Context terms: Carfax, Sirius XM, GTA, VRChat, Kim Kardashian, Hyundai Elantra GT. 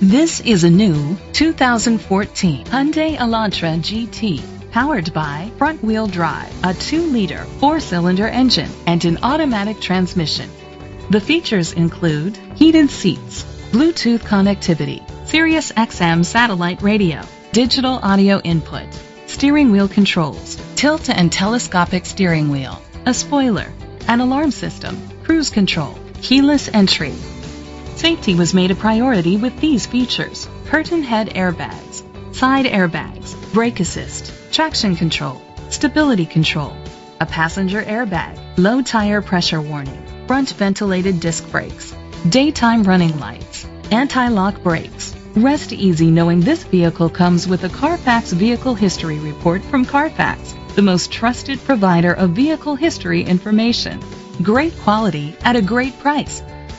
This is a new 2014 Hyundai Elantra GT, powered by front-wheel drive, a 2-liter 4-cylinder engine, and an automatic transmission. The features include heated seats, Bluetooth connectivity, Sirius XM satellite radio, digital audio input, steering wheel controls, tilt and telescopic steering wheel, a spoiler, an alarm system, cruise control, keyless entry. Safety was made a priority with these features: curtain head airbags, side airbags, brake assist, traction control, stability control, a passenger airbag, low tire pressure warning, front ventilated disc brakes, daytime running lights, anti-lock brakes. Rest easy knowing this vehicle comes with a Carfax Vehicle History Report from Carfax, the most trusted provider of vehicle history information. Great quality at a great price.